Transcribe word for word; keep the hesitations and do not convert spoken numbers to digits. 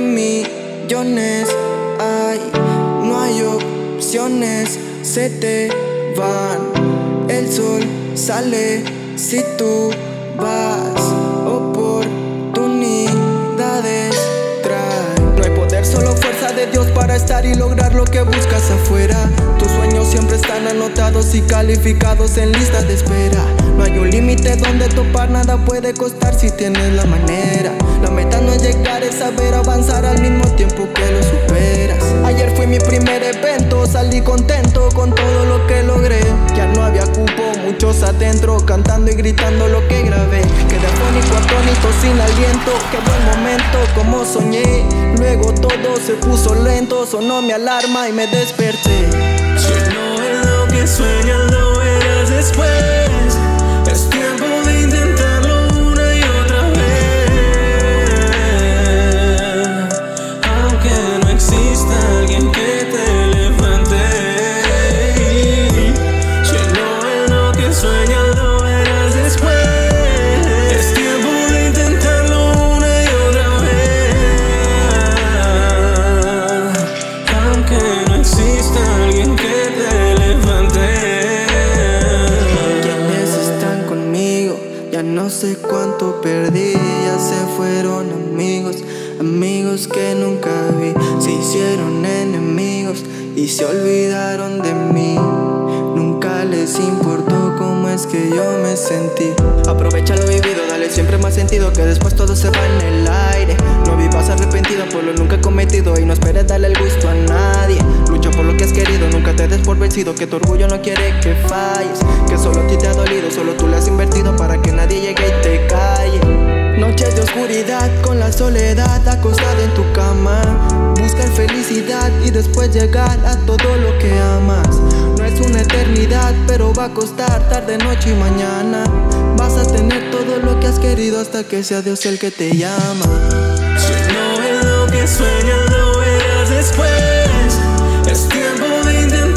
millones. Ay, no hay opciones, se te van. El sol sale si tú vas. Oportunidades traen. No hay poder, solo fuerza de Dios para estar y lograr lo que buscas afuera. Tus sueños siempre están anotados y calificados en listas de espera. No hay un límite donde topar, nada puede costar si tienes la manera. La meta no es llegar, es saber avanzar al mismo tiempo que lo superas. Ayer fue mi primer evento, salí contento con todo lo que logré. Ya no había cupo, muchos adentro, cantando y gritando lo que grabé. Quedé afónico, atónito, sin aliento, qué buen momento, como soñé. Luego todo se puso lento, sonó mi alarma y me desperté. Si no es lo que sueñas, lo verás después. No sé cuánto perdí, ya se fueron amigos, amigos que nunca vi. Se hicieron enemigos y se olvidaron de mí. Nunca les importó cómo es que yo me sentí. Aprovecha lo vivido, dale siempre más sentido, que después todo se va en el aire. No vivas arrepentido por lo nunca cometido y no esperes darle el gusto a nadie. Lucha por lo que has querido, nunca te des por vencido, que tu orgullo no quiere que falles. Que solo a ti te ha dolido, solo tú le has invertido para que nadie llegue y te calle. Noches de oscuridad con la soledad acostada en tu cama. Buscar felicidad y después llegar a todo lo que amas. No es una eternidad, pero va a costar tarde, noche y mañana. Vas a tener todo lo que has querido hasta que sea Dios el que te llama. Si no es lo que sueñas, lo verás después. Es tiempo de intentar.